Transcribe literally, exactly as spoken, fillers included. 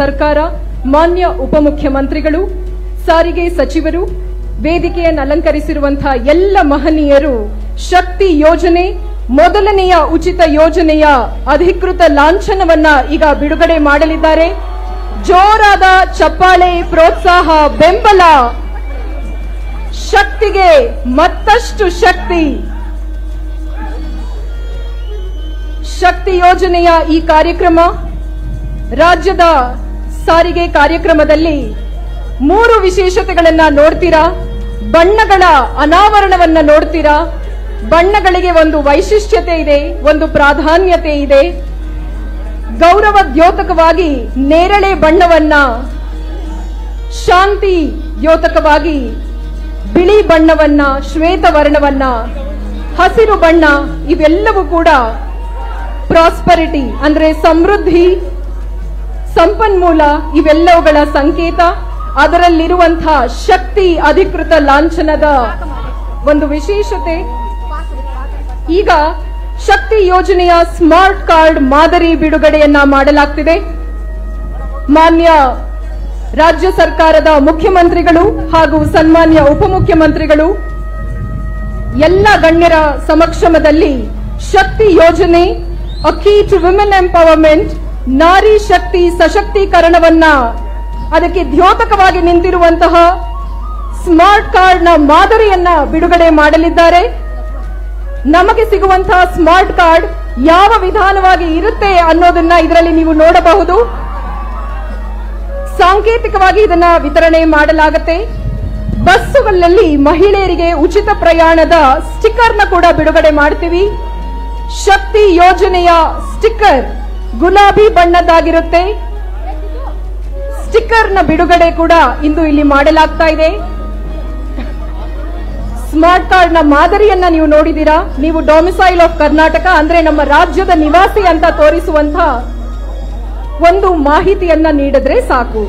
ಸರ್ಕಾರ, ಮಾನ್ಯ ಉಪಮುಖ್ಯಮಂತ್ರಿಗಳು, ಸಾರಿಗೆ ಸಚಿವರು, ವೇದಿಕೆಯನ್ನು ಅಲಂಕರಿಸಿರುವಂತಹ ಎಲ್ಲ ಮಹನೀಯರು ಶಕ್ತಿ ಯೋಜನೆ ಮೊದಲನೆಯ ಉಚಿತ ಯೋಜನೆಯ ಅಧಿಕೃತ ಲಾಂಛನವನ್ನ ಈಗ ಬಿಡುಗಡೆ ಮಾಡಲಿದ್ದಾರೆ. ಜೋರಾದ ಚಪ್ಪಾಳೆ, ಪ್ರೋತ್ಸಾಹ, ಬೆಂಬಲ, ಶಕ್ತಿಗೆ ಮತ್ತಷ್ಟು ಶಕ್ತಿ. ಶಕ್ತಿ ಯೋಜನೆಯ ಈ ಕಾರ್ಯಕ್ರಮ ರಾಜ್ಯದ ಸಾರಿಗೆ ಕಾರ್ಯಕ್ರಮದಲ್ಲಿ ಮೂರು ವಿಶೇಷತೆಗಳನ್ನ ನೋಡ್ತೀರಾ, ಬಣ್ಣಗಳ ಅನಾವರಣವನ್ನ ನೋಡ್ತೀರಾ. ಬಣ್ಣಗಳಿಗೆ ಒಂದು ವೈಶಿಷ್ಟ್ಯತೆ ಇದೆ, ಒಂದು ಪ್ರಾಧಾನ್ಯತೆ ಇದೆ. ಗೌರವ ದ್ಯೋತಕವಾಗಿ ನೇರಳೆ ಬಣ್ಣವನ್ನ, ಶಾಂತಿ ದ್ಯೋತಕವಾಗಿ ಬಿಳಿ ಬಣ್ಣವನ್ನ, ಶ್ವೇತವರ್ಣವನ್ನ, ಹಸಿರು ಬಣ್ಣ, ಇವೆಲ್ಲವೂ ಕೂಡ ಪ್ರಾಸ್ಪರಿಟಿ ಅಂದ್ರೆ ಸಮೃದ್ಧಿ, ಸಂಪನ್ಮೂಲ, ಇವೆಲ್ಲವುಗಳ ಸಂಕೇತ. ಅದರಲ್ಲಿರುವಂತಹ ಶಕ್ತಿ ಅಧಿಕೃತ ಲಾಂಛನದ ಒಂದು ವಿಶೇಷತೆ. ಈಗ ಶಕ್ತಿ ಯೋಜನೆಯ ಸ್ಮಾರ್ಟ್ ಕಾರ್ಡ್ ಮಾದರಿ ಬಿಡುಗಡೆಯನ್ನ ಮಾಡಲಾಗ್ತಿದೆ. ಮಾನ್ಯ ರಾಜ್ಯ ಸರ್ಕಾರದ ಮುಖ್ಯಮಂತ್ರಿಗಳು ಹಾಗೂ ಸನ್ಮಾನ್ಯ ಉಪಮುಖ್ಯಮಂತ್ರಿಗಳು ಎಲ್ಲ ಗಣ್ಯರ ಸಮಕ್ಷಮದಲ್ಲಿ ಶಕ್ತಿ ಯೋಜನೆ a key to women empowerment, ನಾರಿ ಶಕ್ತಿ ಸಶಕ್ತೀಕರಣವನ್ನ ಅದಕ್ಕೆ ದ್ಯೋತಕವಾಗಿ ನಿಂತಿರುವಂತಹ ಸ್ಮಾರ್ಟ್ ಕಾರ್ಡ್ನ ಮಾದರಿಯನ್ನ ಬಿಡುಗಡೆ ಮಾಡಲಿದ್ದಾರೆ. ನಮಗೆ ಸಿಗುವಂತಹ ಸ್ಮಾರ್ಟ್ ಕಾರ್ಡ್ ಯಾವ ವಿಧಾನವಾಗಿ ಇರುತ್ತೆ ಅನ್ನೋದನ್ನ ಇದರಲ್ಲಿ ನೀವು ನೋಡಬಹುದು. ಸಾಂಕೇತಿಕವಾಗಿ ಇದನ್ನ ವಿತರಣೆ ಮಾಡಲಾಗುತ್ತೆ. ಬಸ್ಸುಗಳಲ್ಲಿ ಮಹಿಳೆಯರಿಗೆ ಉಚಿತ ಪ್ರಯಾಣದ ಸ್ಟಿಕ್ಕರ್ನ ಕೂಡ ಬಿಡುಗಡೆ ಮಾಡ್ತೀವಿ. ಶಕ್ತಿ ಯೋಜನೆಯ ಸ್ಟಿಕ್ಕರ್ ಗುಲಾಬಿ ಬಣ್ಣದ್ದಾಗಿರುತ್ತೆ. ಸ್ಟಿಕ್ಕರ್ನ ಬಿಡುಗಡೆ ಕೂಡ ಇಂದು ಇಲ್ಲಿ ಮಾಡಲಾಗ್ತಾ ಇದೆ. ಸ್ಮಾರ್ಟ್ ಕಾರ್ಡ್ನ ಮಾದರಿಯನ್ನ ನೀವು ನೋಡಿದೀರಾ. ನೀವು ಡೊಮಿಸೈಲ್ ಆಫ್ ಕರ್ನಾಟಕ ಅಂದ್ರೆ ನಮ್ಮ ರಾಜ್ಯದ ನಿವಾಸಿ ಅಂತ ತೋರಿಸುವಂತ ಒಂದು ಮಾಹಿತಿಯನ್ನ ನೀಡಿದ್ರೆ ಸಾಕು.